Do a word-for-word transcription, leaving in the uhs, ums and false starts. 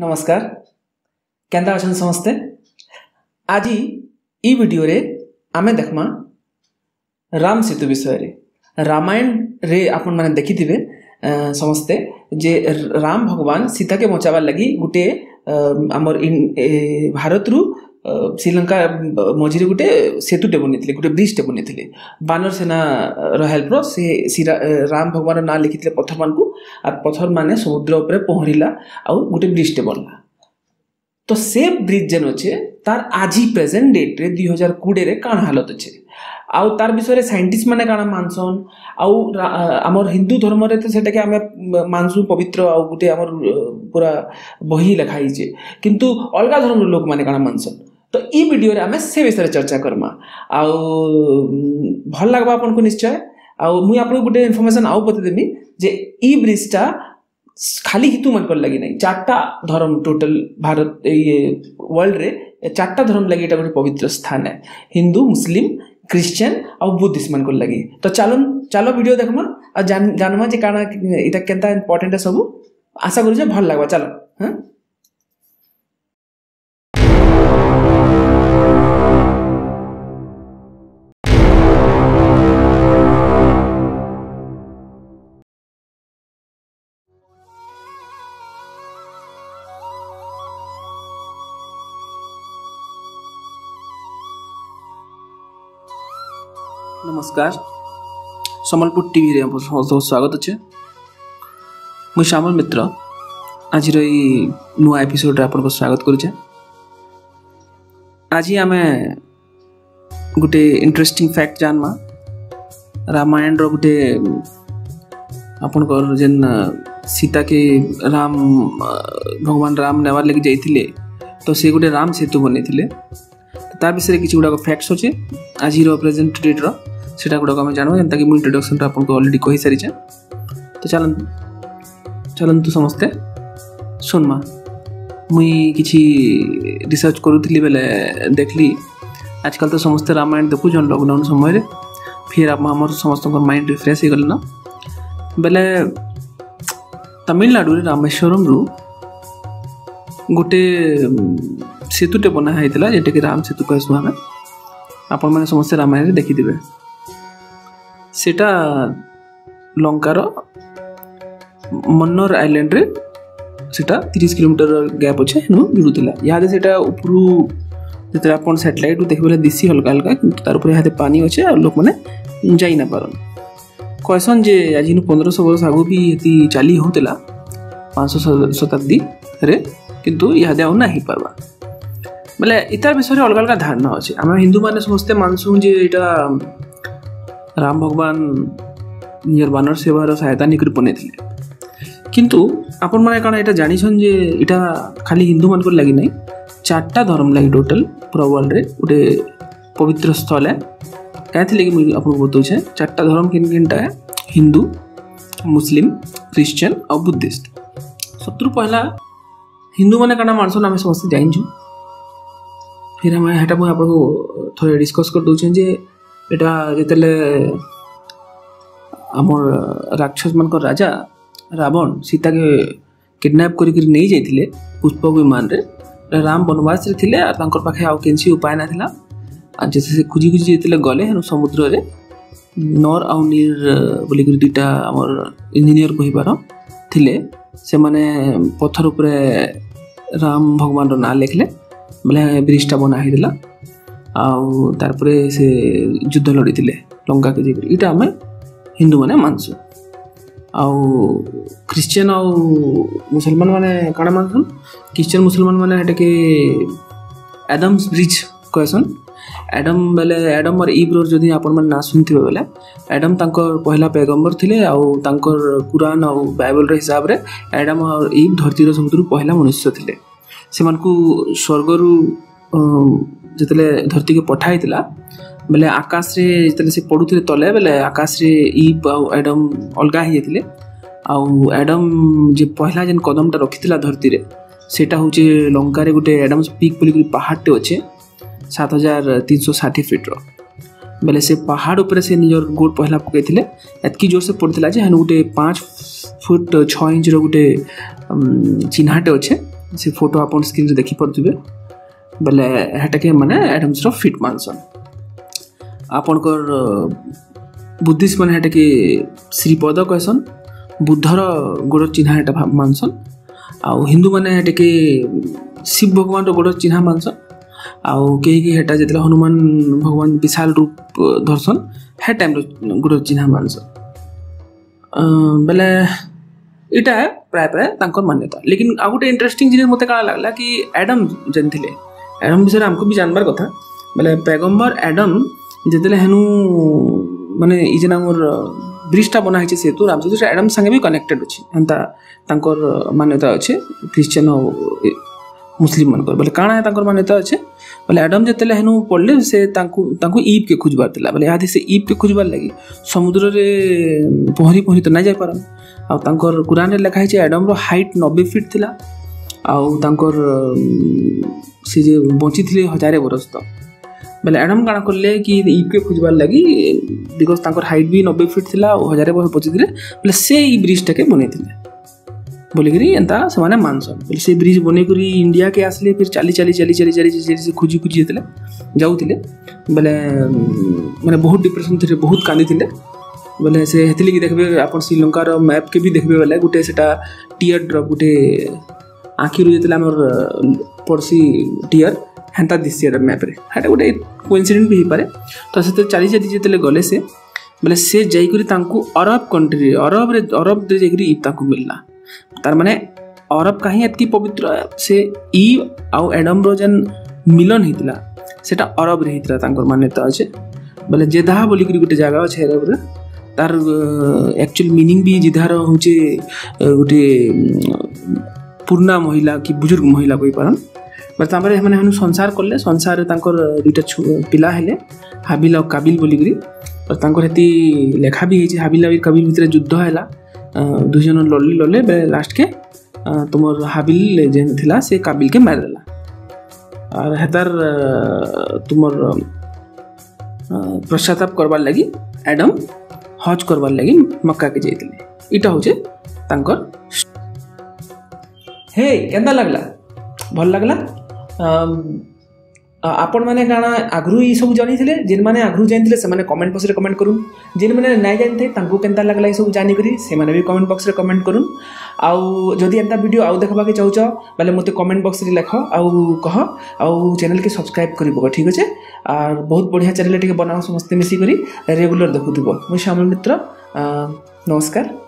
नमस्कार केंदा आछन समस्ते। आज ई वीडियो रे आमे देखमा राम सेतु विषय रे। रामायण रे आपन माने देखि दिबे समस्ते जे राम भगवान सीता के बचावा लगी गुटे आमर भारत रु श्रीलंका मझिरे गुटे सेतुटे बनिथिले, गुटे ब्रिजटे बनिथिले। बानर सेना हेल्प रो से राम भगवान ना लिखिथिले पत्थर मान को, आर पत्थर माने समुद्र उपरे पहरिला आउ गुटे ब्रिजटे बनला। तो से ब्रिज जेन अच्छे तार आज ही प्रेजेंट डेट रे दुई हजार कोड़े रे काण हालत अच्छे आउ तार विषय साइंटिस्ट माने काण मानसन आउ आमर हिंदू धर्म रे तो सेटा के आमे मानसु पवित्र आउ गुटे आमर पूरा बही लिखाई जे, किंतु अलग धर्म लोक माने काण मानसन। तो ई वीडियो रे आमे से विषय चर्चा करमा आउ भल लागबा आपन को निश्चय। आउ मुई आपन गुटे इन्फॉर्मेशन आउ बते देमी जे ई ब्रिजटा खाली हिंदू मान लगी ना, चार्टा धर्म टोटल भारत ये वर्ल्ड रे चार्टा धर्म लगी एटा गोटे पवित्र स्थान है, हिंदू मुस्लिम क्रिश्चियन और बुद्धिस्ट मान लगी। तो चलो चलो वीडियो देखमा और जान जानवा जे काना इटा केंता इंपोर्टेंट है सब। आशा करूँ भल लगवा। चलो हाँ नमस्कार, सम्बलपुर टीवी रे बहुत स्वागत अच्छे। मुझे शामल मित्र आज नुआ एपिसोड आप स्वागत करुचे। आज आम गोटे इंटरेस्टिंग फैक्ट जानवा रामायण रो गोटे आपन जेन सीता के राम भगवान राम नेवार लगी जाइतिले तो से गोटे राम सेतु बनइतिले, तार विषय किसी गुड़ाक फैक्ट्स अच्छे आज प्रेजेंट डेट रो सेटा गुड़ाक आम जानवा जंता कि मुझे इंट्रोडक्शन आपको अलरेडी कही सारी। तो चल चलतु समस्ते सुनमा। मुई किसी रिसर्च करूली बेले देखली आजकल तो समस्ते रामायण देखुन लकडाउन समय फिर आम समस्त माइंड रिफ्रेश हो गलना बेले तमिलनाडु रामेश्वरम रु गोटे सेतुटे बनाई जेटा कि राम सेतु कहसु। आम आपण मैंने समस्ते रामायण देखिदेवे सेटा लंकार मन्नर आइलैंड रे सेटा तीस किलोमीटर गैप अच्छे गिरुला। इहादे सेटा ऊपर जितने आप सैटेलाइट देखिए दिशी हल्का हल्का किंतु तार ऊपर इहादे पानी अच्छे और लोक मैंने जाई ना पारन। कहसन जे आज पंद्रह सौ वर्ष आगु भी ये चाली होता पाँच सौ शताब्दी रे किंतु इहादे आउ ना ही पारवा बोले इतार विषय अलग अलग धारणा अच्छे। आम हिंदू माने समस्ते मानसु जे इटा राम भगवान नियर बानर सेवार सहायता निकट बन किंतु आपण मैंने कौन यहाँ जानसन जे इटा खाली हिंदू मान लगी ना, चार्टा धर्म लगी टोटाल पूरा वर्ल्ड रे गोटे पवित्र स्थल है। क्या थी कि मुझे आपको बताऊे चार्टा धर्म किन किनटा है, हिंदू मुस्लिम क्रिश्चियन और बुद्धिस्ट। सबु पहला हिंदू मैंने कौन मानसन आम समस्ते जानूँ फिर आम हेटा मुझे आपको थोड़े डिस्कस कर दूचे जे एटा जिते आम राक्षस मान राजा रावण सीता के किडनैप करी नहीं जाइए पुष्पक विमान रे, राम बनवास रे थिले तांकर पाखे आउ किसी उपाय ना थिला और जैसे से खुजी खुजी जिते गले समुद्र रे नर आउ नीर बोल दुईटा आमर इंजीनियर कहीपार थिले से माने पत्थर उपरे राम भगवान रो ना लिखले बोले ब्रिजटा बनाई तारपरे से युद्ध लड़ी थे लंका के जाकर इटा आम हिंदू मैंने मानसु। आउ क्रिश्चियन आउ मुसलमान मैंने काण मानसन, क्रिश्चियन मुसलमान मैंने के एडम्स ब्रिज कहसन। एडम बेले एडम और इब्रोर जदि आपण मैंने ना सुन थे बेले एडम तांकर पहला पैगम्बर थिले आउ तांकर कुरान आउ बाइबल हिसाब रे एडम और इब धरतीर सबुतु पहला मनुष्य थिले। से स्वर्गर जिते धरती के पठाई बेले आकाश रे जिते से पढ़ुते तले बेले आकाश रे इब आउ एडम अलग ही जाते आउ एडम जे पहला जेन कदमटा रखी धरती रे सेटा हूँ लंका रे गोटे एडम्स पीक बोल पहाड़टे अच्छे सात हजार तीन सौ षाठी फिट्र बेले से पहाड़ उपर से निजर गोड़ पहला पकड़े एतकी जोर से पड़ता है गोटे पाँच फुट छः इंच रोटे चिन्हटे अच्छे से फोटो आप स्क्रीन देखिपे बोले हेटा के माने एडम्स फिट मानसन आपणकर बुद्धिस्ट मैंने हेटा के श्रीपद कहसन बुद्धर गोड़ चिन्ह हेटा मानसन आउ हिंदू मैंने हेटा के शिव भगवान गोड़ चिन्ह मानसन आउ कहीं कि हेटा जितना हनुमान भगवान विशाल रूप धरसन है टाइम गोड़ चिन्ह मानसन बोले इटा प्राय प्राय मान्यता। लेकिन आ गए इंटरेस्टिंग जिन मत क्या लगला कि एडम जेन थे एडम विषय आमको भी जानबार कथा बोले पैगम्बर एडम जिते हेनु मानने जेन आम ब्रिजटा बनाई सेतु राम सेतु एडम संगे भी कनेक्टेड अच्छे एंताकर मान्यता अच्छे क्रिश्चियन मुसलिम मान बोले काणा है तांकर मान्यता अच्छे बोले एडम जिते हेनु पड़े से ईब के खोजबार था बोले यहाँ से ईब के खोजबार लगी समुद्र रे पहरी पहरी तो ना जा पारन आउ तांकर कुरान रे लिखाई एडम रो हाइट नब्बे फिट थिला आउ तांकर से जे बची थे हजारे बरस तक बोले एडम काण करले कि ईब के खोजबार लगी बिकज तांकर हाइट भी नब्बे फिट थिला और हजारे बरस बची थे बोले से ई ब्रिजटा के बनैथिले बोलिकी एंता से मानसन बोले से ब्रिज बन कर इंडिया के आसले फिर चली चली चली चली चली चली से खोजी खोजी जाते जाऊे बोले मैंने बहुत डिप्रेशन थे बहुत कांदी थे बोले से हेतिलगी देखिए आप श्रीलंकार मैप के भी देखिए बोले गोटे से टीयर ड्रप गोटे आखिर जो आम पड़ोसी टीयर हेन्ता दिशे मैप्रे हाँ गोटे कोइंसिडेंट भी हो पाए तो से चली चली जिते गले से बोले से जाकू अरब कंट्री अरब अरब जा मिलना तार माने अरब कहीं एतकी पवित्र से ईव आउ एडम रो जेन मिलन होता सेटा अरब रे होता मान्यता अच्छे बोले जेधा बोल गोटे जगह अच्छे अरब तार एक्चुअल मीनिंग भी जेधार हूँ गोटे पुर्णा महिला कि बुजुर्ग महिला कही पारन बल्कि मैंने संसार कले संसार दुईटा पिला हेले हाबिल और काबिल बोलिकी हेती लेखा भी है हाबिल और काबिल भितर युद्ध है दुई जन लड़ले लड़ले बेले लास्ट के तुम हाबिल जेन थिला से काबिल के मारिदेला और हेतार तुम पश्चाताप करवार लगी एडम हज करवार लगी मक्का के जाइए इटा हूँ हे के लगला भल लगला आपण मैंने काना आगु ये सब जानी थे जेन मैंने आगु जानी से मैंने कमेंट बॉक्स रे कमेंट करूँ जेन मैंने ना जानी थे तांको केंता लगला ये सब जानिकी से मैंने भी कमेंट बॉक्स रे कमेंट करूँ आउ जदि एंता वीडियो आउ देखबा के चाहूछ बोले मते कमेंट बॉक्स रे लिख आउ कह आउ चैनल के सब्सक्राइब कर ठीक अच्छे आर बहुत बढ़िया चैनल टे बनाओ समस्ते मिसिकी रेगुलर देखुथब मुझे शामल मित्र नमस्कार।